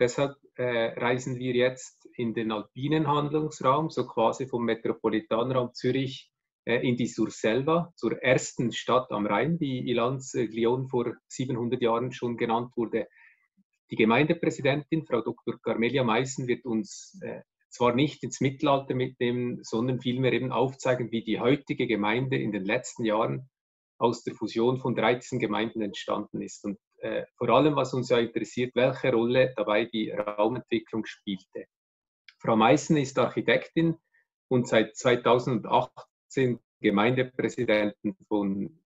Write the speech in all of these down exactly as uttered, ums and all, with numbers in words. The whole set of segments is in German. Deshalb äh, reisen wir jetzt in den alpinen Handlungsraum, so quasi vom Metropolitanraum Zürich äh, in die Surselva, zur ersten Stadt am Rhein, die Ilanz/Glion vor siebenhundert Jahren schon genannt wurde. Die Gemeindepräsidentin, Frau Doktor Carmelia Maissen, wird uns äh, zwar nicht ins Mittelalter mitnehmen, sondern vielmehr eben aufzeigen, wie die heutige Gemeinde in den letzten Jahren aus der Fusion von dreizehn Gemeinden entstanden ist. Und äh, vor allem, was uns ja interessiert, welche Rolle dabei die Raumentwicklung spielte. Frau Maissen ist Architektin und seit zweitausendachtzehn Gemeindepräsidentin von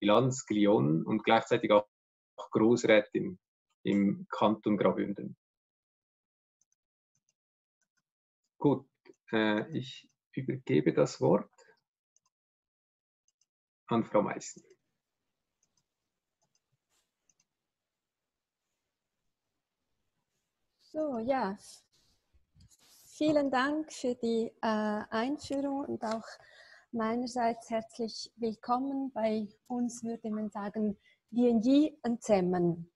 Ilanz/Glion und gleichzeitig auch Großrätin im Kanton Graubünden. Gut, äh, ich übergebe das Wort an Frau Maissen. So, ja, vielen Dank für die äh, Einführung und auch meinerseits herzlich willkommen bei uns, würde man sagen, D und J zusammen.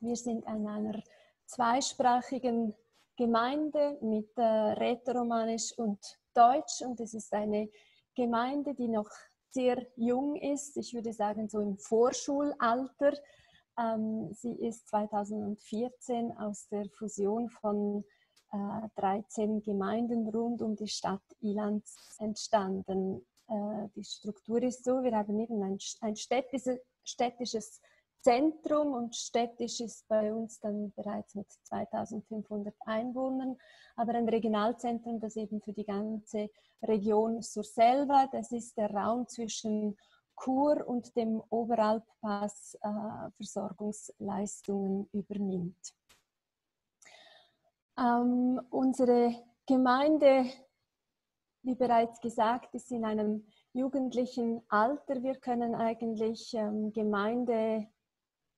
Wir sind an einer zweisprachigen Gemeinde mit äh, Rätoromanisch und Deutsch und es ist eine Gemeinde, die noch sehr jung ist, ich würde sagen so im Vorschulalter. Ähm, sie ist zweitausendvierzehn aus der Fusion von äh, dreizehn Gemeinden rund um die Stadt Ilanz entstanden. Äh, die Struktur ist so, wir haben eben ein, ein städtische, städtisches Zentrum und städtisch ist bei uns dann bereits mit zweitausendfünfhundert Einwohnern, aber ein Regionalzentrum, das eben für die ganze Region Surselva, das ist der Raum zwischen Chur und dem Oberalppass, äh, Versorgungsleistungen übernimmt. Ähm, unsere Gemeinde, wie bereits gesagt, ist in einem jugendlichen Alter. Wir können eigentlich ähm, Gemeinde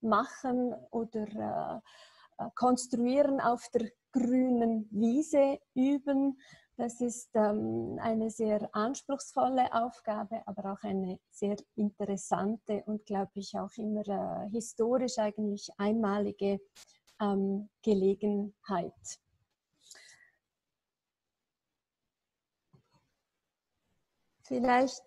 machen oder äh, konstruieren auf der grünen Wiese üben. Das ist ähm, eine sehr anspruchsvolle Aufgabe, aber auch eine sehr interessante und, glaube ich, auch immer äh, historisch eigentlich einmalige ähm, Gelegenheit. Vielleicht,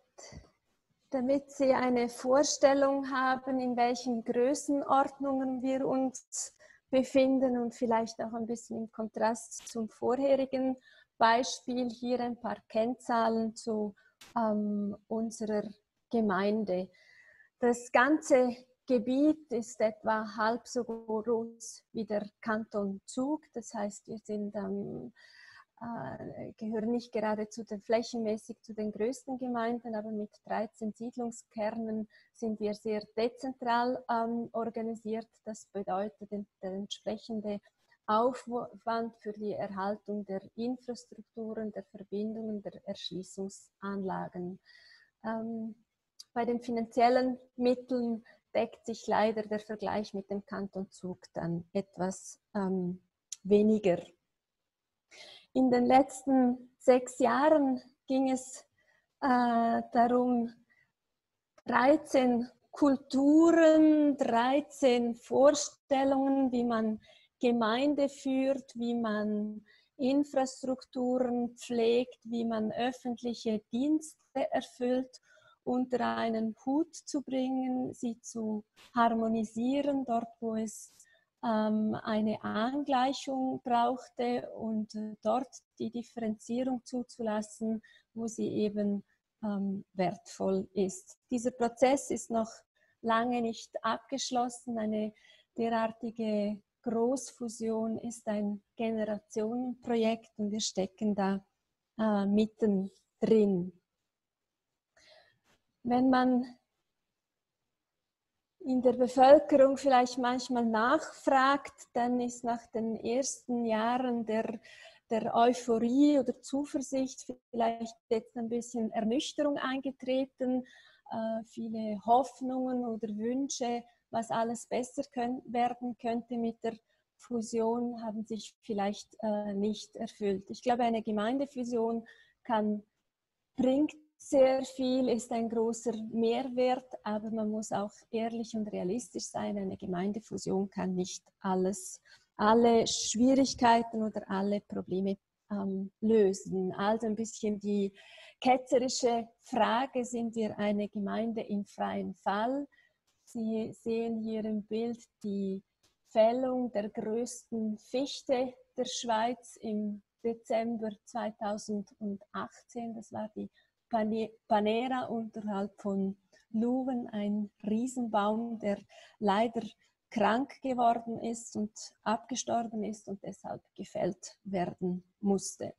damit Sie eine Vorstellung haben, in welchen Größenordnungen wir uns befinden und vielleicht auch ein bisschen im Kontrast zum vorherigen Beispiel hier ein paar Kennzahlen zu ähm, unserer Gemeinde. Das ganze Gebiet ist etwa halb so groß wie der Kanton Zug, das heißt, wir sind ähm, Äh, gehören nicht gerade zu den flächenmäßig zu den größten Gemeinden, aber mit dreizehn Siedlungskernen sind wir sehr dezentral ähm, organisiert. Das bedeutet, der entsprechende Aufwand für die Erhaltung der Infrastrukturen, der Verbindungen, der Erschließungsanlagen. Ähm, bei den finanziellen Mitteln deckt sich leider der Vergleich mit dem Kanton Zug dann etwas ähm, weniger. In den letzten sechs Jahren ging es äh, darum, dreizehn Kulturen, dreizehn Vorstellungen, wie man Gemeinde führt, wie man Infrastrukturen pflegt, wie man öffentliche Dienste erfüllt, unter einen Hut zu bringen, sie zu harmonisieren, dort wo es eine Angleichung brauchte und dort die Differenzierung zuzulassen, wo sie eben ähm, wertvoll ist. Dieser Prozess ist noch lange nicht abgeschlossen. Eine derartige Großfusion ist ein Generationenprojekt und wir stecken da äh, mittendrin. Wenn man in der Bevölkerung vielleicht manchmal nachfragt, dann ist nach den ersten Jahren der, der Euphorie oder Zuversicht vielleicht jetzt ein bisschen Ernüchterung eingetreten, äh, viele Hoffnungen oder Wünsche, was alles besser können, werden könnte mit der Fusion, haben sich vielleicht äh, nicht erfüllt. Ich glaube, eine Gemeindefusion kann, bringt sehr viel, ist ein großer Mehrwert, aber man muss auch ehrlich und realistisch sein. Eine Gemeindefusion kann nicht alles alle Schwierigkeiten oder alle Probleme ähm, lösen. Also ein bisschen die ketzerische Frage, sind wir eine Gemeinde im freien Fall? Sie sehen hier im Bild die Fällung der größten Fichte der Schweiz im Dezember zweitausendachtzehn. Das war die Panera unterhalb von Luven, ein Riesenbaum, der leider krank geworden ist und abgestorben ist und deshalb gefällt werden musste.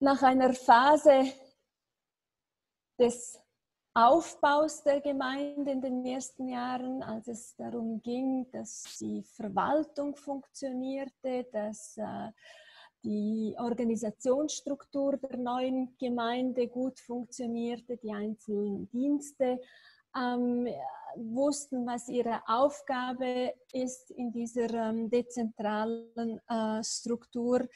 Nach einer Phase des Aufbaus der Gemeinde in den ersten Jahren, als es darum ging, dass die Verwaltung funktionierte, dass äh, die Organisationsstruktur der neuen Gemeinde gut funktionierte, die einzelnen Dienste ähm, wussten, was ihre Aufgabe ist in dieser ähm, dezentralen äh, Struktur.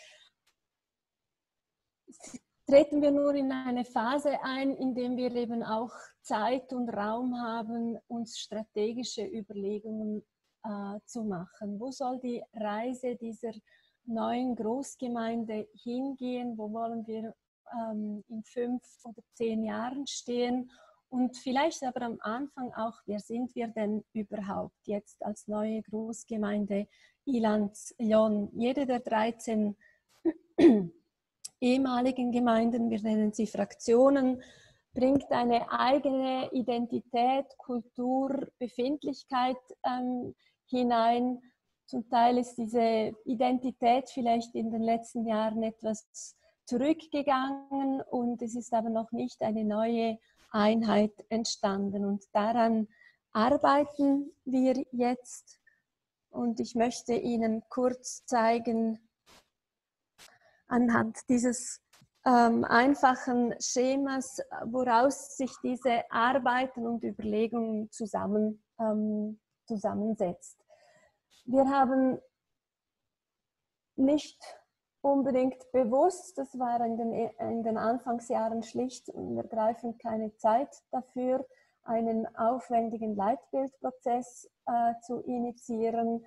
Treten wir nur in eine Phase ein, in der wir eben auch Zeit und Raum haben, uns strategische Überlegungen äh, zu machen. Wo soll die Reise dieser neuen Großgemeinde hingehen, wo wollen wir ähm, in fünf oder zehn Jahren stehen und vielleicht aber am Anfang auch, wer sind wir denn überhaupt jetzt als neue Großgemeinde Ilanz/Glion? Jede der dreizehn ehemaligen Gemeinden, wir nennen sie Fraktionen, bringt eine eigene Identität, Kultur, Befindlichkeit ähm, hinein. Zum Teil ist diese Identität vielleicht in den letzten Jahren etwas zurückgegangen und es ist aber noch nicht eine neue Einheit entstanden. Und daran arbeiten wir jetzt. Und ich möchte Ihnen kurz zeigen, anhand dieses ähm, einfachen Schemas, woraus sich diese Arbeiten und Überlegungen zusammen, ähm, zusammensetzt. Wir haben nicht unbedingt bewusst, das war in den, in den Anfangsjahren schlicht und ergreifend keine Zeit dafür, einen aufwendigen Leitbildprozess äh, zu initiieren.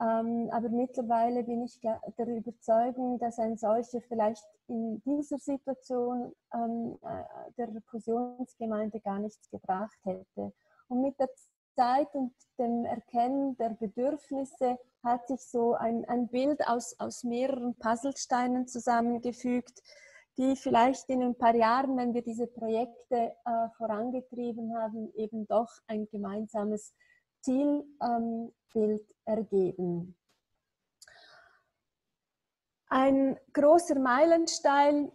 Ähm, aber mittlerweile bin ich der Überzeugung, dass ein solcher vielleicht in dieser Situation ähm, der Fusionsgemeinde gar nichts gebracht hätte. Und mit der Zeit und dem Erkennen der Bedürfnisse hat sich so ein, ein Bild aus, aus mehreren Puzzlesteinen zusammengefügt, die vielleicht in ein paar Jahren, wenn wir diese Projekte äh, vorangetrieben haben, eben doch ein gemeinsames Zielbild ergeben. Ein großer Meilenstein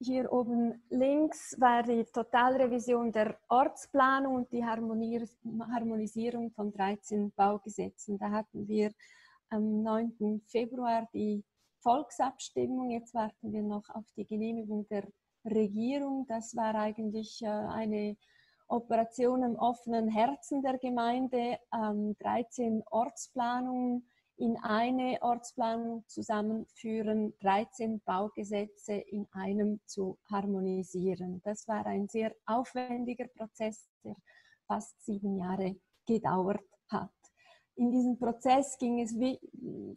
hier oben links war die Totalrevision der Ortsplanung und die Harmonisierung von dreizehn Baugesetzen. Da hatten wir am neunten Februar die Volksabstimmung. Jetzt warten wir noch auf die Genehmigung der Regierung. Das war eigentlich eine Operation im offenen Herzen der Gemeinde, dreizehn Ortsplanungen in eine Ortsplanung zusammenführen, dreizehn Baugesetze in einem zu harmonisieren. Das war ein sehr aufwendiger Prozess, der fast sieben Jahre gedauert hat. In diesem Prozess ging es wie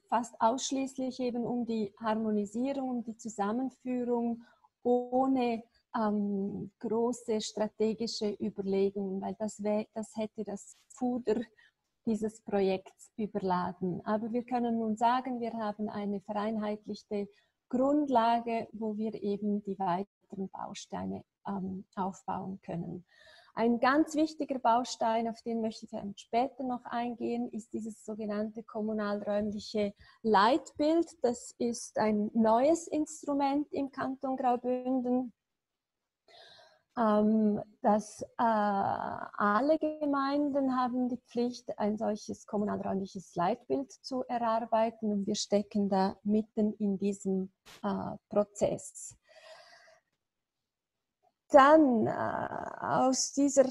fast ausschließlich eben um die Harmonisierung, um die Zusammenführung ohne ähm, große strategische Überlegungen, weil das, wär, das hätte das Fuder dieses Projekts überladen. Aber wir können nun sagen, wir haben eine vereinheitlichte Grundlage, wo wir eben die weiteren Bausteine ähm, aufbauen können. Ein ganz wichtiger Baustein, auf den möchte ich später noch eingehen, ist dieses sogenannte kommunalräumliche Leitbild. Das ist ein neues Instrument im Kanton Graubünden, Ähm, dass äh, alle Gemeinden haben die Pflicht, ein solches kommunalräumliches Leitbild zu erarbeiten und wir stecken da mitten in diesem äh, Prozess. Dann äh, aus dieser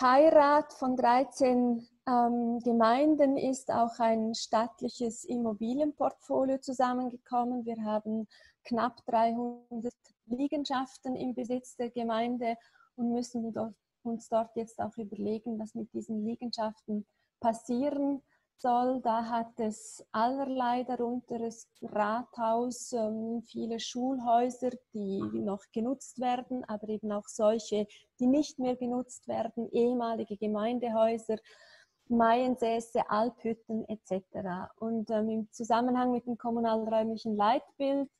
Heirat von dreizehn ähm, Gemeinden ist auch ein stattliches Immobilienportfolio zusammengekommen. Wir haben knapp dreihundert Liegenschaften im Besitz der Gemeinde und müssen uns dort jetzt auch überlegen, was mit diesen Liegenschaften passieren soll. Da hat es allerlei, darunter das Rathaus, viele Schulhäuser, die noch genutzt werden, aber eben auch solche, die nicht mehr genutzt werden, ehemalige Gemeindehäuser, Maiensäße, Alphütten et cetera. Und ähm, im Zusammenhang mit dem kommunalräumlichen Leitbild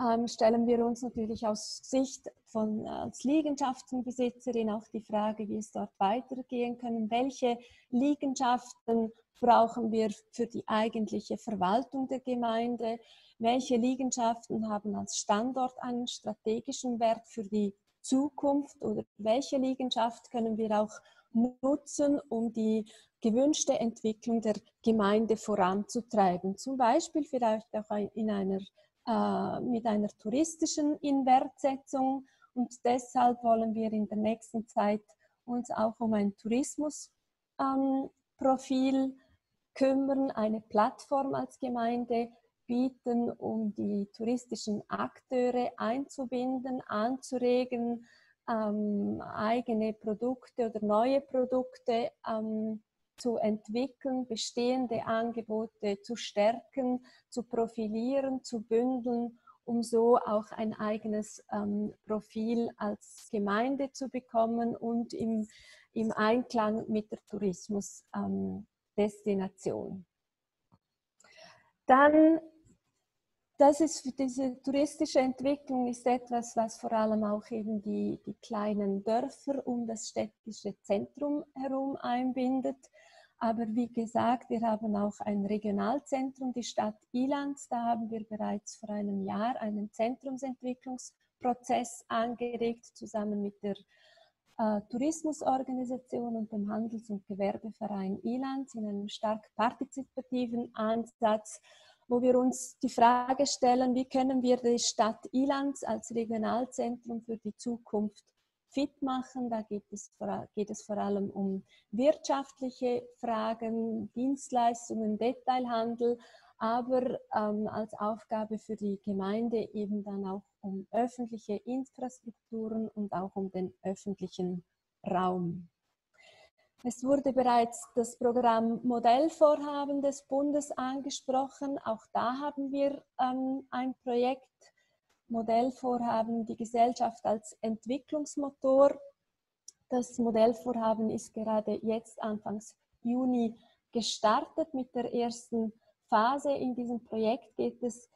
ähm, stellen wir uns natürlich aus Sicht von als Liegenschaftenbesitzerin auch die Frage, wie es dort weitergehen können. Welche Liegenschaften brauchen wir für die eigentliche Verwaltung der Gemeinde? Welche Liegenschaften haben als Standort einen strategischen Wert für die Zukunft? Oder welche Liegenschaft können wir auch nutzen, um die gewünschte Entwicklung der Gemeinde voranzutreiben. Zum Beispiel vielleicht auch in einer, äh, mit einer touristischen Inwertsetzung. Und deshalb wollen wir in der nächsten Zeit uns auch um ein Tourismusprofil ähm, kümmern, eine Plattform als Gemeinde bieten, um die touristischen Akteure einzubinden, anzuregen, Ähm, eigene Produkte oder neue Produkte ähm, zu entwickeln, bestehende Angebote zu stärken, zu profilieren, zu bündeln, um so auch ein eigenes ähm, Profil als Gemeinde zu bekommen und im, im Einklang mit der Tourismusdestination. Ähm, Dann Das ist für diese touristische Entwicklung ist etwas, was vor allem auch eben die, die kleinen Dörfer um das städtische Zentrum herum einbindet. Aber wie gesagt, wir haben auch ein Regionalzentrum, die Stadt Ilanz. Da haben wir bereits vor einem Jahr einen Zentrumsentwicklungsprozess angeregt, zusammen mit der äh, Tourismusorganisation und dem Handels- und Gewerbeverein Ilanz in einem stark partizipativen Ansatz, wo wir uns die Frage stellen, wie können wir die Stadt Ilanz als Regionalzentrum für die Zukunft fit machen. Da geht es vor, geht es vor allem um wirtschaftliche Fragen, Dienstleistungen, Detailhandel, aber ähm, als Aufgabe für die Gemeinde eben dann auch um öffentliche Infrastrukturen und auch um den öffentlichen Raum. Es wurde bereits das Programm Modellvorhaben des Bundes angesprochen. Auch da haben wir ähm, ein Projekt, Modellvorhaben, die Gesellschaft als Entwicklungsmotor. Das Modellvorhaben ist gerade jetzt Anfangs Juni gestartet mit der ersten Phase. In diesem Projekt geht es,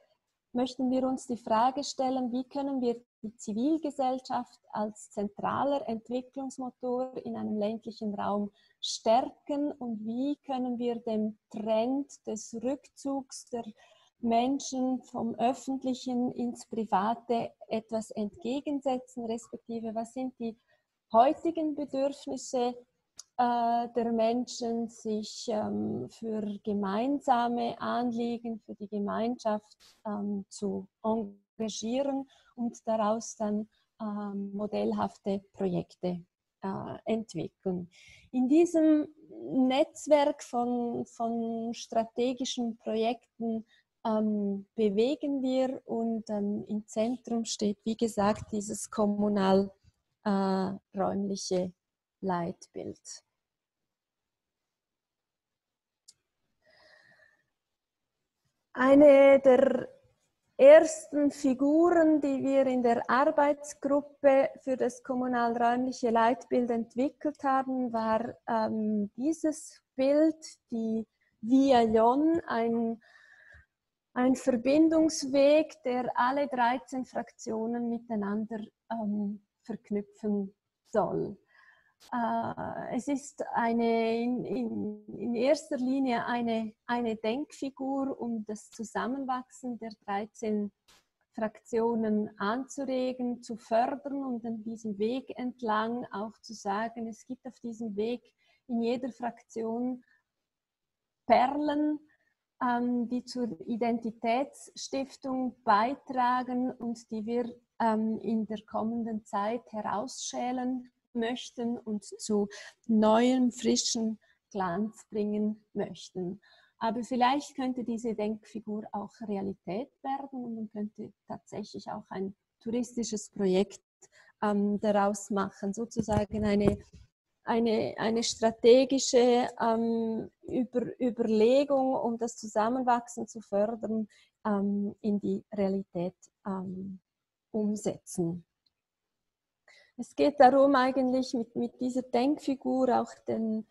möchten wir uns die Frage stellen, wie können wir die Zivilgesellschaft als zentraler Entwicklungsmotor in einem ländlichen Raum stärken und wie können wir dem Trend des Rückzugs der Menschen vom Öffentlichen ins Private etwas entgegensetzen, respektive was sind die heutigen Bedürfnisse äh, der Menschen, sich ähm, für gemeinsame Anliegen, für die Gemeinschaft ähm, zu engagieren und daraus dann äh, modellhafte Projekte äh, entwickeln. In diesem Netzwerk von, von strategischen Projekten ähm, bewegen wir und ähm, im Zentrum steht, wie gesagt, dieses kommunal-räumliche äh, Leitbild. Eine der ersten Figuren, die wir in der Arbeitsgruppe für das kommunalräumliche Leitbild entwickelt haben, war ähm, dieses Bild, die Via Jon, ein, ein Verbindungsweg, der alle dreizehn Fraktionen miteinander ähm, verknüpfen soll. Äh, es ist eine, in, in, in erster Linie eine, eine Denkfigur, um das Zusammenwachsen der dreizehn Fraktionen anzuregen, zu fördern und an diesem Weg entlang auch zu sagen, es gibt auf diesem Weg in jeder Fraktion Perlen, ähm, die zur Identitätsstiftung beitragen und die wir ähm, in der kommenden Zeit herausschälen möchten und zu neuem, frischen Glanz bringen möchten. Aber vielleicht könnte diese Denkfigur auch Realität werden und man könnte tatsächlich auch ein touristisches Projekt ähm, daraus machen, sozusagen eine, eine, eine strategische ähm, Über, Überlegung, um das Zusammenwachsen zu fördern, ähm, in die Realität ähm, umsetzen. Es geht darum, eigentlich mit, mit dieser Denkfigur auch den,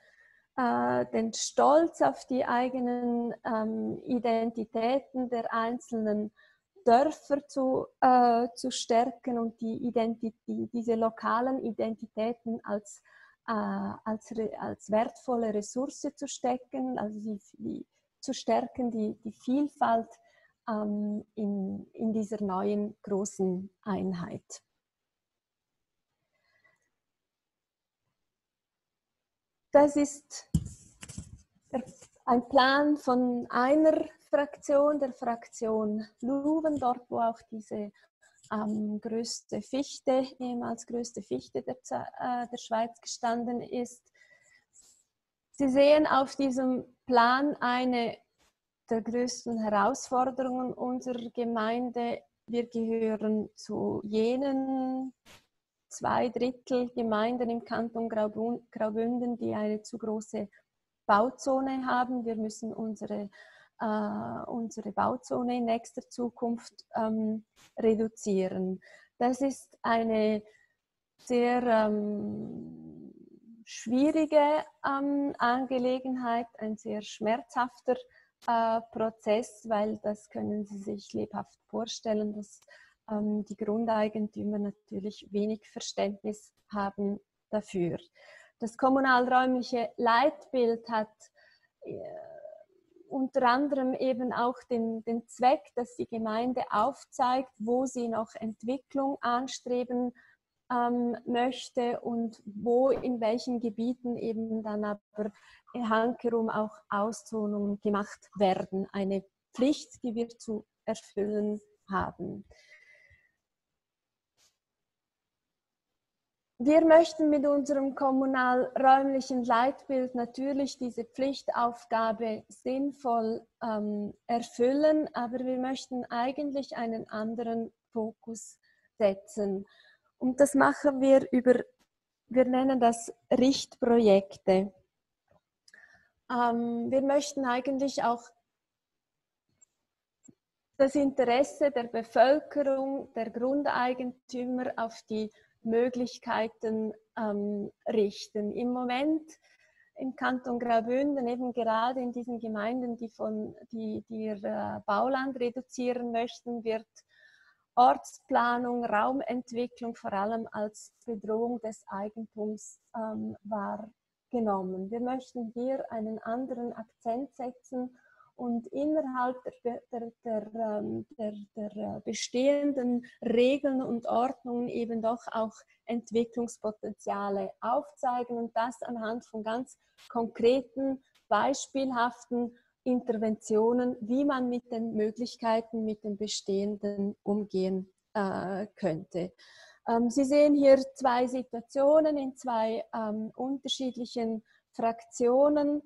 äh, den Stolz auf die eigenen ähm, Identitäten der einzelnen Dörfer zu, äh, zu stärken und die Identität, diese lokalen Identitäten als, äh, als, als wertvolle Ressource zu stecken, also die, die, zu stärken die, die Vielfalt ähm, in, in dieser neuen großen Einheit. Das ist der, ein Plan von einer Fraktion, der Fraktion Luven, dort wo auch diese ähm, größte Fichte, ehemals größte Fichte der, äh, der Schweiz gestanden ist. Sie sehen auf diesem Plan eine der größten Herausforderungen unserer Gemeinde. Wir gehören zu jenen zwei Drittel Gemeinden im Kanton Graubünden, die eine zu große Bauzone haben. Wir müssen unsere Uh, unsere Bauzone in nächster Zukunft ähm, reduzieren. Das ist eine sehr ähm, schwierige ähm, Angelegenheit, ein sehr schmerzhafter äh, Prozess, weil das können Sie sich lebhaft vorstellen, dass ähm, die Grundeigentümer natürlich wenig Verständnis haben dafür. Das kommunalräumliche Leitbild hat äh, unter anderem eben auch den, den Zweck, dass die Gemeinde aufzeigt, wo sie noch Entwicklung anstreben ähm, möchte und wo in welchen Gebieten eben dann aber hankerum auch Auszonen gemacht werden. Eine Pflicht, die wir zu erfüllen haben. Wir möchten mit unserem kommunalräumlichen Leitbild natürlich diese Pflichtaufgabe sinnvoll ähm, erfüllen, aber wir möchten eigentlich einen anderen Fokus setzen. Und das machen wir über, wir nennen das Richtprojekte. Ähm, wir möchten eigentlich auch das Interesse der Bevölkerung, der Grundeigentümer auf die Möglichkeiten ähm, richten. Im Moment im Kanton Graubünden, eben gerade in diesen Gemeinden, die, von, die, die ihr äh, Bauland reduzieren möchten, wird Ortsplanung, Raumentwicklung vor allem als Bedrohung des Eigentums ähm, wahrgenommen. Wir möchten hier einen anderen Akzent setzen und innerhalb der, der, der, der, der bestehenden Regeln und Ordnungen eben doch auch Entwicklungspotenziale aufzeigen und das anhand von ganz konkreten, beispielhaften Interventionen, wie man mit den Möglichkeiten, mit den bestehenden umgehen äh, könnte. Ähm, Sie sehen hier zwei Situationen in zwei ähm, unterschiedlichen Fraktionen.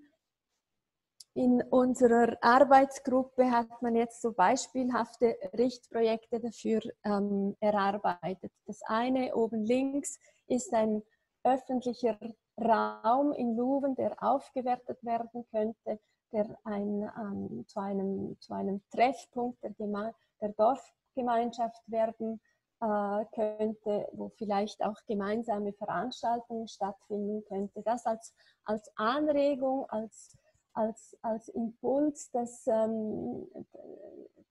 In unserer Arbeitsgruppe hat man jetzt so beispielhafte Richtprojekte dafür ähm, erarbeitet. Das eine oben links ist ein öffentlicher Raum in Luven, der aufgewertet werden könnte, der ein, ähm, zu, einem, zu einem Treffpunkt der, Geme- der Dorfgemeinschaft werden äh, könnte, wo vielleicht auch gemeinsame Veranstaltungen stattfinden könnte. Das als, als Anregung, als Als, als Impuls, dass, ähm,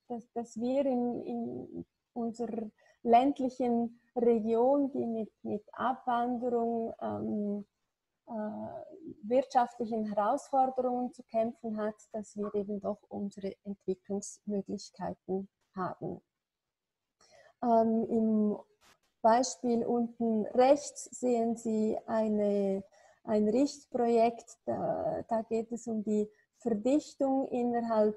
dass, dass wir in, in unserer ländlichen Region, die mit, mit Abwanderung, ähm, äh, wirtschaftlichen Herausforderungen zu kämpfen hat, dass wir eben doch unsere Entwicklungsmöglichkeiten haben. Ähm, im Beispiel unten rechts sehen Sie eine Ein Richtprojekt, da, da geht es um die Verdichtung innerhalb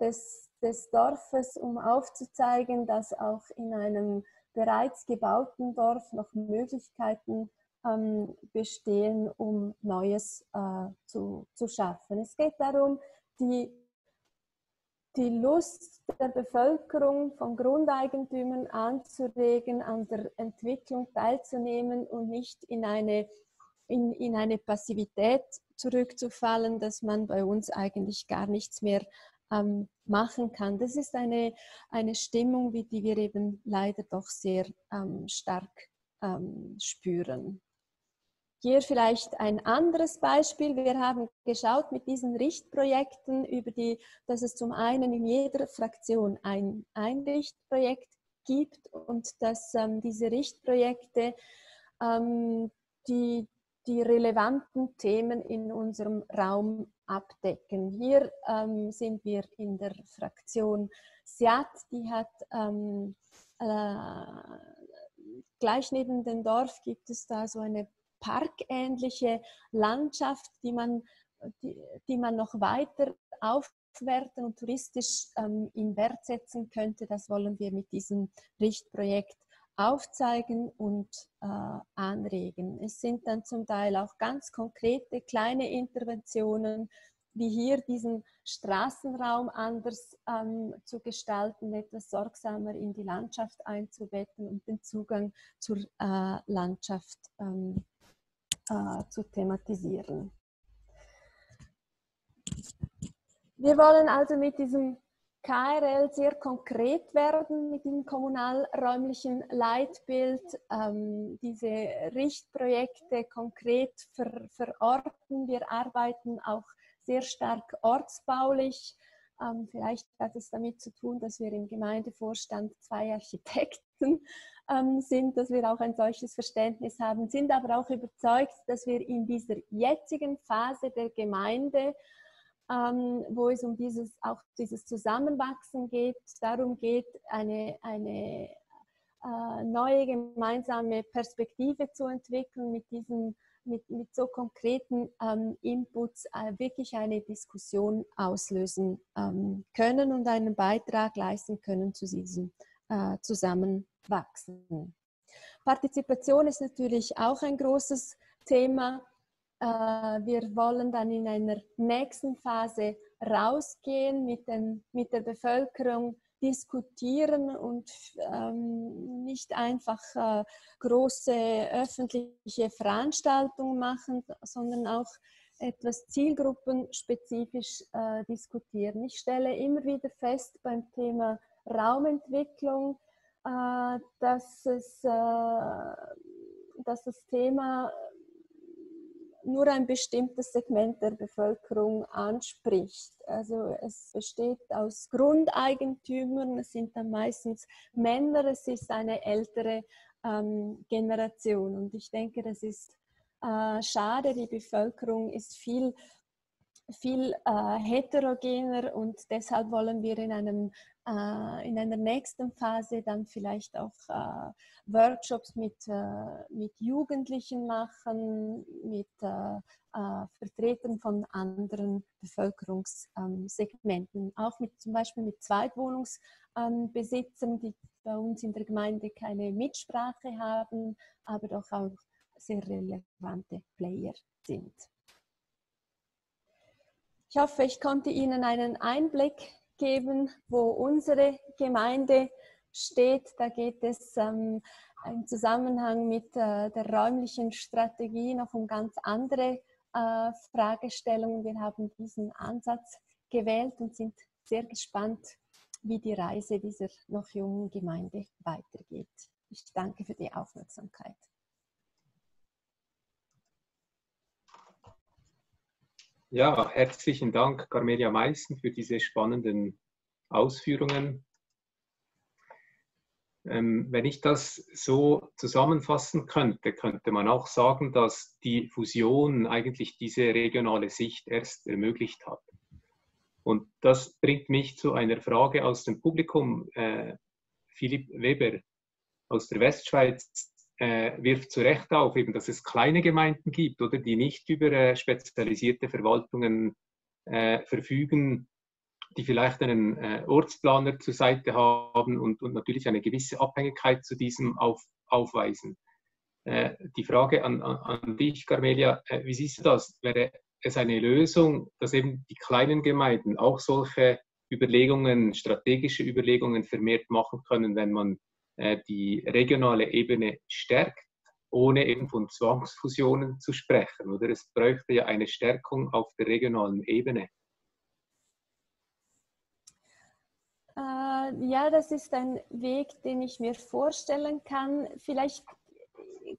des, des Dorfes, um aufzuzeigen, dass auch in einem bereits gebauten Dorf noch Möglichkeiten ähm, bestehen, um Neues äh, zu, zu schaffen. Es geht darum, die, die Lust der Bevölkerung von Grundeigentümern anzuregen, an der Entwicklung teilzunehmen und nicht in eine in, in eine Passivität zurückzufallen, dass man bei uns eigentlich gar nichts mehr ähm, machen kann. Das ist eine, eine Stimmung, wie die wir eben leider doch sehr ähm, stark ähm, spüren. Hier vielleicht ein anderes Beispiel. Wir haben geschaut mit diesen Richtprojekten, über die, dass es zum einen in jeder Fraktion ein, ein Richtprojekt gibt und dass ähm, diese Richtprojekte ähm, die, die relevanten Themen in unserem Raum abdecken. Hier ähm, sind wir in der Fraktion Siat, die hat ähm, äh, gleich neben dem Dorf gibt es da so eine parkähnliche Landschaft, die man, die, die man noch weiter aufwerten und touristisch ähm, in Wert setzen könnte. Das wollen wir mit diesem Richtprojekt aufzeigen und äh, anregen. Es sind dann zum Teil auch ganz konkrete kleine Interventionen, wie hier diesen Straßenraum anders ähm, zu gestalten, etwas sorgsamer in die Landschaft einzubetten und den Zugang zur äh, Landschaft ähm, äh, zu thematisieren. Wir wollen also mit diesem K R L sehr konkret werden, mit dem kommunalräumlichen Leitbild, ähm, diese Richtprojekte konkret ver verorten. Wir arbeiten auch sehr stark ortsbaulich. Vielleicht hat es damit zu tun, dass wir im Gemeindevorstand zwei Architekten sind, dass wir auch ein solches Verständnis haben, sind aber auch überzeugt, dass wir in dieser jetzigen Phase der Gemeinde, wo es um dieses, auch dieses Zusammenwachsen geht, darum geht, eine, eine neue gemeinsame Perspektive zu entwickeln mit diesen Mit, mit so konkreten ähm, Inputs äh, wirklich eine Diskussion auslösen ähm, können und einen Beitrag leisten können zu diesem äh, Zusammenwachsen. Partizipation ist natürlich auch ein großes Thema. Äh, wir wollen dann in einer nächsten Phase rausgehen, mit, den, mit der Bevölkerung diskutieren und ähm, nicht einfach äh, große öffentliche Veranstaltungen machen, sondern auch etwas zielgruppenspezifisch äh, diskutieren. Ich stelle immer wieder fest beim Thema Raumentwicklung, äh, dass, es, äh, dass das Thema nur ein bestimmtes Segment der Bevölkerung anspricht. Also es besteht aus Grundeigentümern, es sind dann meistens Männer, es ist eine ältere ähm, Generation. Und ich denke, das ist äh, schade, die Bevölkerung ist viel, viel äh, heterogener und deshalb wollen wir in einem in einer nächsten Phase dann vielleicht auch äh, Workshops mit, äh, mit Jugendlichen machen, mit äh, äh, Vertretern von anderen Bevölkerungssegmenten, auch mit, zum Beispiel mit Zweitwohnungsbesitzern, die bei uns in der Gemeinde keine Mitsprache haben, aber doch auch sehr relevante Player sind. Ich hoffe, ich konnte Ihnen einen Einblick geben, wo unsere Gemeinde steht. Da geht es ähm, im Zusammenhang mit äh, der räumlichen Strategie noch um ganz andere äh, Fragestellungen. Wir haben diesen Ansatz gewählt und sind sehr gespannt, wie die Reise dieser noch jungen Gemeinde weitergeht. Ich danke für die Aufmerksamkeit. Ja, herzlichen Dank, Carmelia Maissen, für diese spannenden Ausführungen. Ähm, wenn ich das so zusammenfassen könnte, könnte man auch sagen, dass die Fusion eigentlich diese regionale Sicht erst ermöglicht hat. Und das bringt mich zu einer Frage aus dem Publikum. Äh, Philipp Weber aus der Westschweiz wirft zu Recht auf, eben, dass es kleine Gemeinden gibt, oder die nicht über äh, spezialisierte Verwaltungen äh, verfügen, die vielleicht einen äh, Ortsplaner zur Seite haben und, und natürlich eine gewisse Abhängigkeit zu diesem auf, aufweisen. Äh, die Frage an, an dich, Carmelia, äh, wie siehst du das? Wäre es eine Lösung, dass eben die kleinen Gemeinden auch solche Überlegungen, strategische Überlegungen vermehrt machen können, wenn man die regionale Ebene stärkt ohne eben von Zwangsfusionen zu sprechen, oder? Es bräuchte ja eine Stärkung auf der regionalen Ebene. Ja, das ist ein Weg, den ich mir vorstellen kann. Vielleicht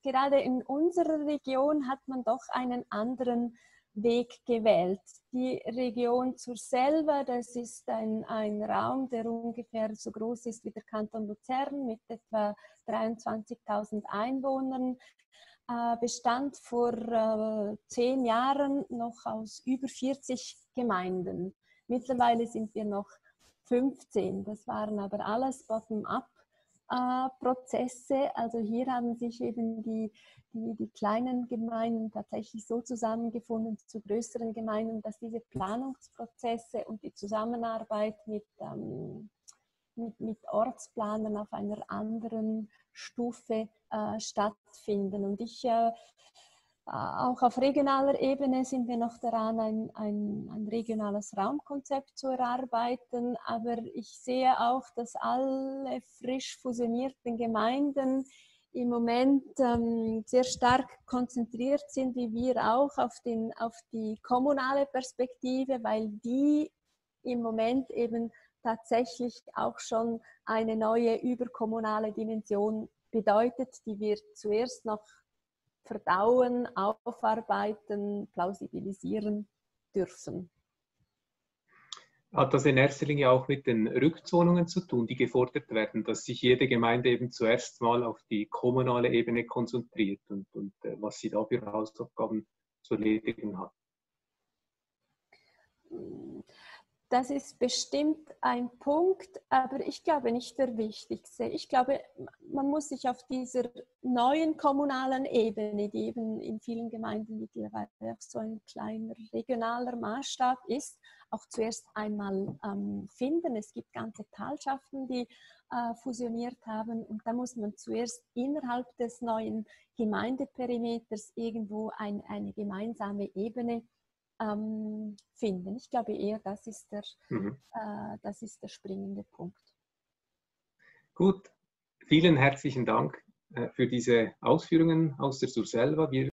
gerade in unserer Region hat man doch einen anderen Weg gewählt. Die Region Surselva, das ist ein, ein Raum, der ungefähr so groß ist wie der Kanton Luzern mit etwa dreiundzwanzigtausend Einwohnern, äh, bestand vor äh, zehn Jahren noch aus über vierzig Gemeinden. Mittlerweile sind wir noch fünfzehn. Das waren aber alles Bottom-up-Prozesse. Äh, also hier haben sich eben die, die, die kleinen Gemeinden tatsächlich so zusammengefunden zu größeren Gemeinden, dass diese Planungsprozesse und die Zusammenarbeit mit, ähm, mit, mit Ortsplanern auf einer anderen Stufe äh, stattfinden. Und ich äh, Auch auf regionaler Ebene sind wir noch daran, ein, ein, ein regionales Raumkonzept zu erarbeiten. Aber ich sehe auch, dass alle frisch fusionierten Gemeinden im Moment ähm, sehr stark konzentriert sind, wie wir auch, auf, den, auf die kommunale Perspektive, weil die im Moment eben tatsächlich auch schon eine neue überkommunale Dimension bedeutet, die wir zuerst noch verdauen, aufarbeiten, plausibilisieren dürfen. Hat das in erster Linie auch mit den Rückzonungen zu tun, die gefordert werden, dass sich jede Gemeinde eben zuerst mal auf die kommunale Ebene konzentriert und, und was sie da für Hausaufgaben zu erledigen hat? Das ist bestimmt ein Punkt, aber ich glaube nicht der wichtigste. Ich glaube, man muss sich auf dieser neuen kommunalen Ebene, die eben in vielen Gemeinden mittlerweile so ein kleiner regionaler Maßstab ist, auch zuerst einmal ähm, finden. Es gibt ganze Talschaften, die äh, fusioniert haben, und da muss man zuerst innerhalb des neuen Gemeindeperimeters irgendwo ein, eine gemeinsame Ebene finden. Ich glaube eher, das ist der, mhm. äh, das ist der springende Punkt. Gut, vielen herzlichen Dank für diese Ausführungen aus der Surselva. Wir